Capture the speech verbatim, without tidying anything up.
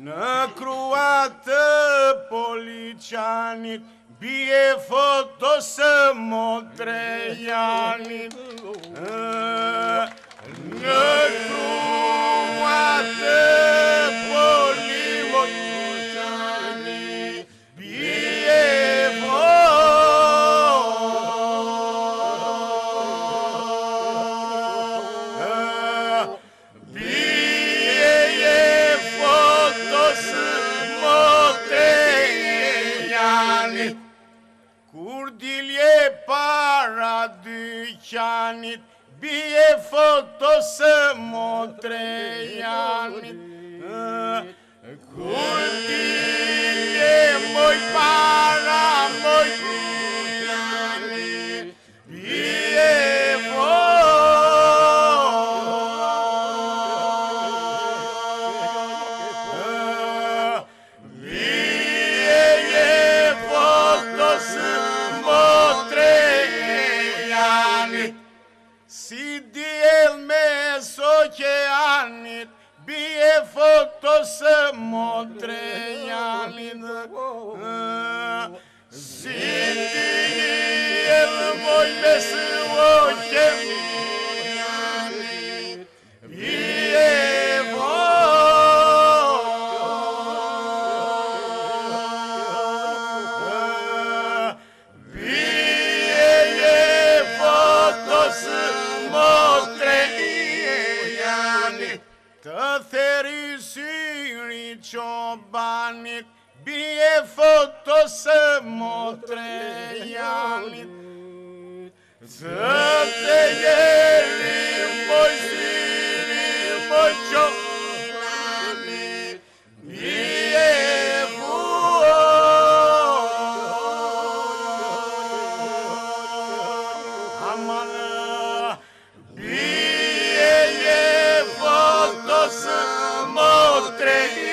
Năcruată policianic, bie fotosă motreianic. Năcruată policianic, bie fotosă motreianic. Curdilie paradicianit, bie fotosă motreianit. Curdilie moi para moi curdianit, bie fotosă bie fotosă motreianit. Sidiel mesoceanit, bie fotosă motreianit. Sidiel moi mesoceanit, bie Tăferisiri ciobanit, bie fotosă motreianit. Tăferisiri ciobanit, bie fotosă motreianit. Să mă trec